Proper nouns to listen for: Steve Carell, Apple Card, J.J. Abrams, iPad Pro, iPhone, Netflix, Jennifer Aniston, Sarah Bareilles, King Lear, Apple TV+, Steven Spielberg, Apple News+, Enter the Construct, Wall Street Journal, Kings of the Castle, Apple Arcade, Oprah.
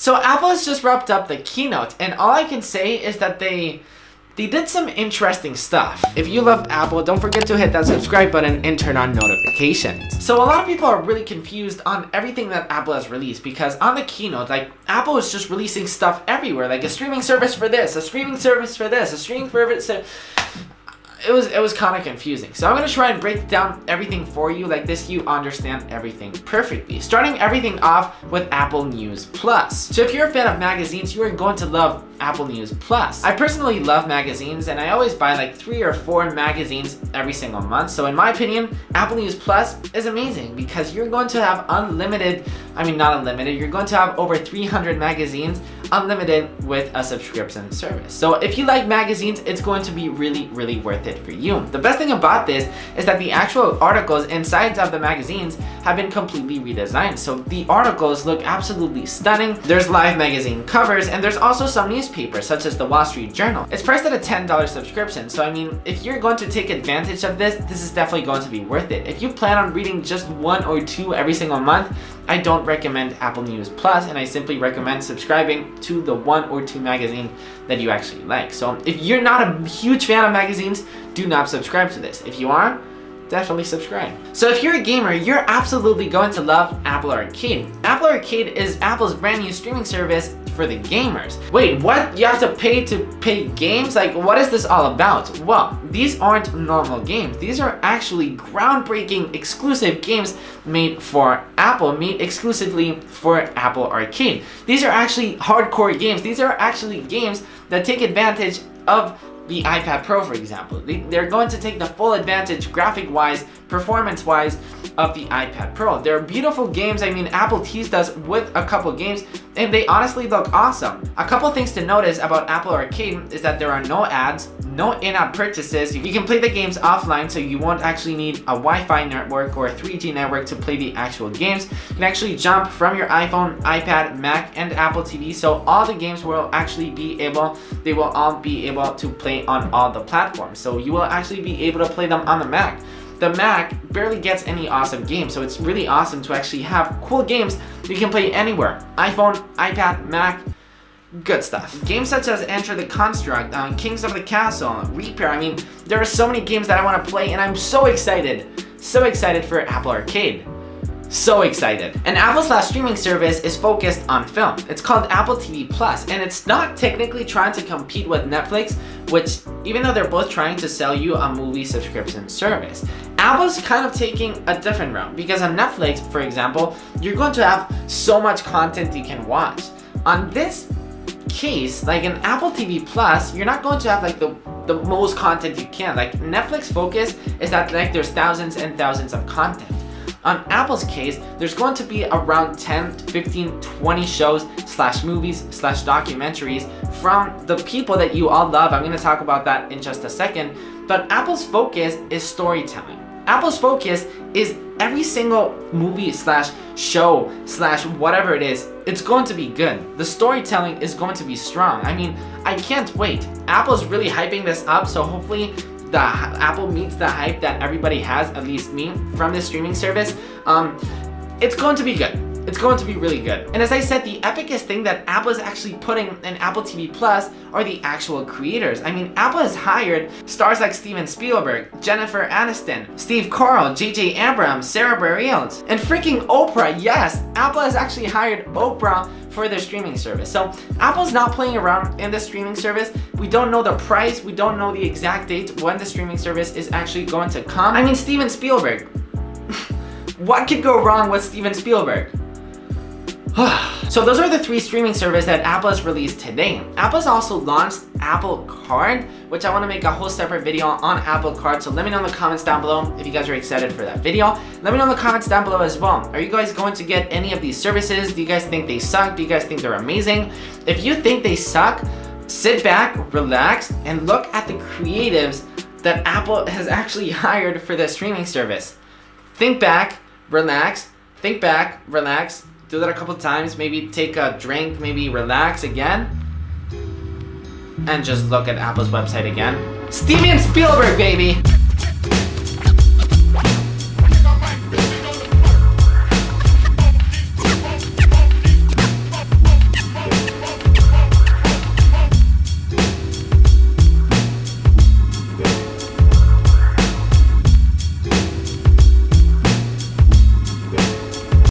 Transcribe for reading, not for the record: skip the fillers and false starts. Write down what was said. So Apple has just wrapped up the keynote, and all I can say is that they did some interesting stuff. If you love Apple, don't forget to hit that subscribe button and turn on notifications. So a lot of people are really confused on everything that Apple has released, because on the keynote, like, Apple is just releasing stuff everywhere, like a streaming service for this, a streaming service for this, a streaming service for... It was kind of confusing. So I'm going to try and break down everything for you. Like this, you understand everything perfectly. Starting everything off with Apple News+. So if you're a fan of magazines, you are going to love Apple News+. I personally love magazines, and I always buy like 3 or 4 magazines every single month. So in my opinion, Apple News+ is amazing because you're going to have unlimited, I mean not unlimited, you're going to have over 300 magazines unlimited with a subscription service. So if you like magazines, it's going to be really, really worth it for you. The best thing about this is that the actual articles inside of the magazines have been completely redesigned. So the articles look absolutely stunning. There's live magazine covers, and there's also some newspapers such as the Wall Street Journal. It's priced at a $10 subscription. So I mean, if you're going to take advantage of this, this is definitely going to be worth it. If you plan on reading just 1 or 2 every single month, I don't recommend Apple News Plus, and I simply recommend subscribing to the 1 or 2 magazine that you actually like. So if you're not a huge fan of magazines, do not subscribe to this. If you are, definitely subscribe. So if you're a gamer, you're absolutely going to love Apple Arcade. Apple Arcade is Apple's brand new streaming service for the gamers. Wait, what? You have to pay games? Like, what is this all about? Well, these aren't normal games. These are actually groundbreaking exclusive games made for Apple, made exclusively for Apple Arcade. These are actually hardcore games. These are actually games that take advantage of the iPad Pro, for example. They're going to take the full advantage graphic-wise, performance-wise of the iPad Pro. They're beautiful games. I mean, Apple teased us with a couple games, and they honestly look awesome. A couple things to notice about Apple Arcade is that there are no ads, no in-app purchases. You can play the games offline, so you won't actually need a Wi-Fi network or a 3G network to play the actual games. You can actually jump from your iPhone, iPad, Mac, and Apple TV, so all the games will actually be able, they will all be able to play on all the platforms. So you will actually be able to play them on the Mac. The Mac barely gets any awesome games, so it's really awesome to actually have cool games you can play anywhere. iPhone, iPad, Mac, good stuff. Games such as Enter the Construct, Kings of the Castle, Repair. I mean, there are so many games that I want to play, and I'm so excited for Apple Arcade. So excited. And Apple's last streaming service is focused on film. It's called Apple TV+, and it's not technically trying to compete with Netflix, which, even though they're both trying to sell you a movie subscription service, Apple's kind of taking a different route, because on Netflix, for example, you're going to have so much content you can watch. On this case, like in Apple TV+, you're not going to have like the most content you can. Like Netflix focus is that like there's thousands and thousands of content. On Apple's case, there's going to be around 10, 15, 20 shows / movies / documentaries from the people that you all love. I'm going to talk about that in just a second. But Apple's focus is storytelling. Apple's focus is every single movie / show / whatever it is, it's going to be good. The storytelling is going to be strong. I mean, I can't wait. Apple's really hyping this up, so hopefully Apple meets the hype that everybody has, at least me, from this streaming service. It's going to be good. It's going to be really good. And as I said, the epicest thing that Apple is actually putting in Apple TV Plus are the actual creators. I mean, Apple has hired stars like Steven Spielberg, Jennifer Aniston, Steve Carell, J.J. Abrams, Sarah Bareilles, and freaking Oprah. Yes, Apple has actually hired Oprah for their streaming service. So Apple's not playing around in the streaming service. We don't know the price. We don't know the exact date when the streaming service is actually going to come. I mean, Steven Spielberg. What could go wrong with Steven Spielberg? So those are the 3 streaming services that Apple has released today. Apple's also launched Apple Card, which I want to make a whole separate video on Apple Card. So let me know in the comments down below if you guys are excited for that video. Let me know in the comments down below as well. Are you guys going to get any of these services? Do you guys think they suck? Do you guys think they're amazing? If you think they suck, sit back, relax, and look at the creatives that Apple has actually hired for their streaming service. Think back, relax, think back, relax. Do that a couple times, maybe take a drink, maybe relax again, and just look at Apple's website again. Steven Spielberg, baby!